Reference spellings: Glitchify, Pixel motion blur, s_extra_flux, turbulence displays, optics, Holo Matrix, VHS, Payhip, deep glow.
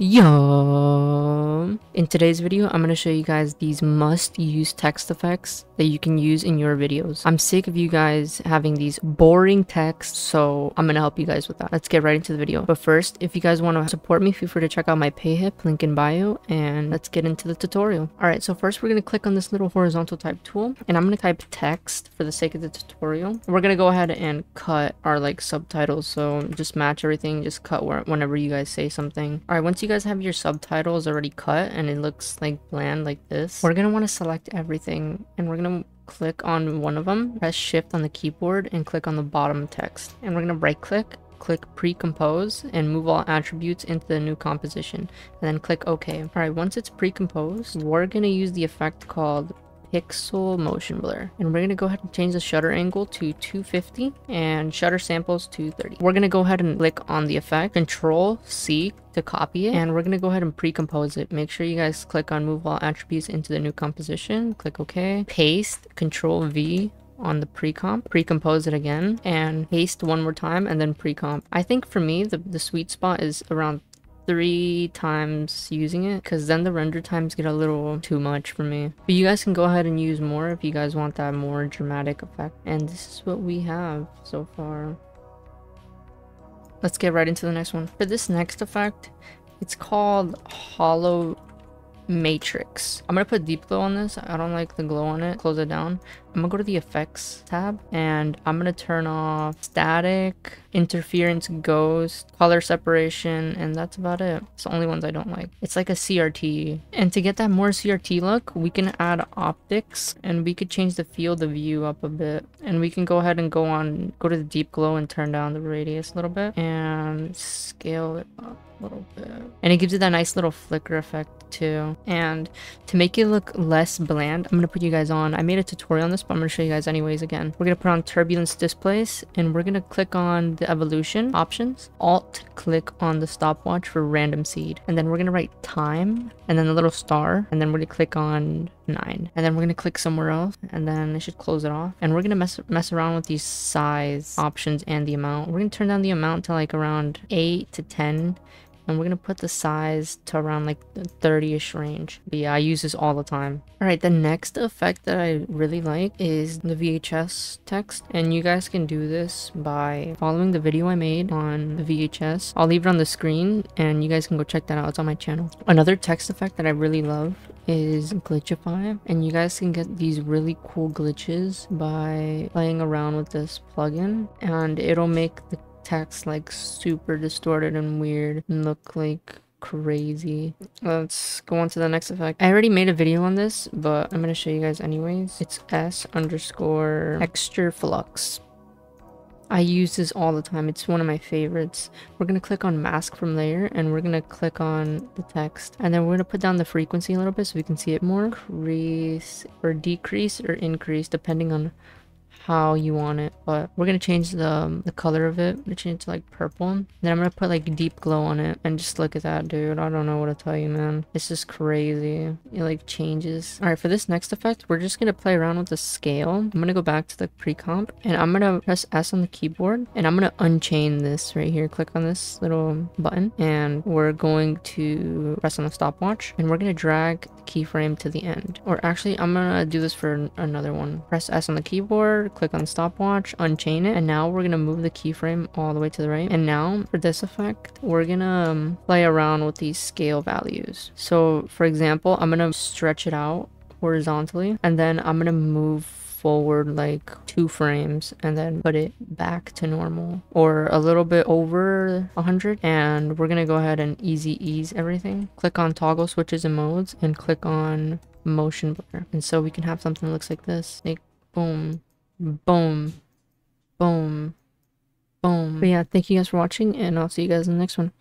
Yum! In today's video, I'm going to show you guys these must-use text effects that you can use in your videos. I'm sick of you guys having these boring texts, so I'm going to help you guys with that. Let's get right into the video. But first, if you guys want to support me, feel free to check out my Payhip, link in bio, and let's get into the tutorial. Alright, so first we're going to click on this little horizontal type tool, and I'm going to type text for the sake of the tutorial. We're going to go ahead and cut our like subtitles, so just match everything, just cut whenever you guys say something. Alright, once you guys have your subtitles already cut and it looks like bland like this, we're gonna want to select everything and we're gonna click on one of them, press shift on the keyboard and click on the bottom text, and we're gonna right click pre-compose and move all attributes into the new composition, and then click OK. All right, once it's pre-composed, we're gonna use the effect called Pixel motion blur, and we're going to go ahead and change the shutter angle to 250 and shutter samples to 30. We're going to go ahead and click on the effect, Control C to copy it, and we're going to go ahead and pre-compose it. Make sure you guys click on move all attributes into the new composition, click OK, paste Control V on the pre-comp, pre-compose it again, and paste one more time, and then pre-comp. I think for me the sweet spot is around 3 times using it, because then the render times get a little too much for me. But you guys can go ahead and use more if you guys want that more dramatic effect. And this is what we have so far. Let's get right into the next one. For this next effect, it's called Holo Matrix. I'm gonna put deep glow on this. I don't like the glow on it. Close it down. I'm gonna go to the effects tab and I'm gonna turn off static, interference, ghost, color separation, and that's about it. It's the only ones I don't like. It's like a CRT, and to get that more CRT look, we can add optics and we could change the field of view up a bit, and we can go ahead and go to the deep glow and turn down the radius a little bit and scale it up a little bit, and it gives you that nice little flicker effect too. And to make it look less bland, I'm gonna put you guys on, I made a tutorial on this, but I'm gonna show you guys anyways again. We're gonna put on turbulence displays, and we're gonna click on the evolution options, alt click on the stopwatch for random seed, and then we're gonna write time and then the little star, and then we're gonna click on 9, and then we're gonna click somewhere else, and then I should close it off. And we're gonna mess around with these size options and the amount. We're gonna turn down the amount to like around 8 to 10, and we're gonna put the size to around like the 30-ish range. But yeah, I use this all the time. All right, the next effect that I really like is the VHS text, and you guys can do this by following the video I made on the VHS. I'll leave it on the screen and you guys can go check that out. It's on my channel. Another text effect that I really love is Glitchify, and you guys can get these really cool glitches by playing around with this plugin, and it'll make the text like super distorted and weird and look like crazy. Let's go on to the next effect. I already made a video on this, but I'm gonna show you guys anyways. It's s_extra_flux. I use this all the time. It's one of my favorites. We're gonna click on mask from layer, and we're gonna click on the text, and then we're gonna put down the frequency a little bit so we can see it more. Increase or decrease or increase depending on how you want it, but we're gonna change the color of it. I'm gonna change it to like purple, and then I'm gonna put like deep glow on it, and just look at that, dude. I don't know what to tell you, man. It's just crazy. It like changes. All right, for this next effect, we're just gonna play around with the scale. I'm gonna go back to the pre-comp, and I'm gonna press S on the keyboard, and I'm gonna unchain this right here. Click on this little button, and we're going to press on the stopwatch, and we're gonna drag the keyframe to the end. Or actually, I'm gonna do this for another one. Press S on the keyboard, click on stopwatch, unchain it, and now we're gonna move the keyframe all the way to the right. And now for this effect, we're gonna play around with these scale values. So for example, I'm gonna stretch it out horizontally, and then I'm gonna move forward like 2 frames, and then put it back to normal or a little bit over 100. And we're gonna go ahead and easy ease everything. Click on toggle switches and modes, and click on motion blur, and so we can have something that looks like this, like boom, boom, boom, boom. But yeah, thank you guys for watching, and I'll see you guys in the next one.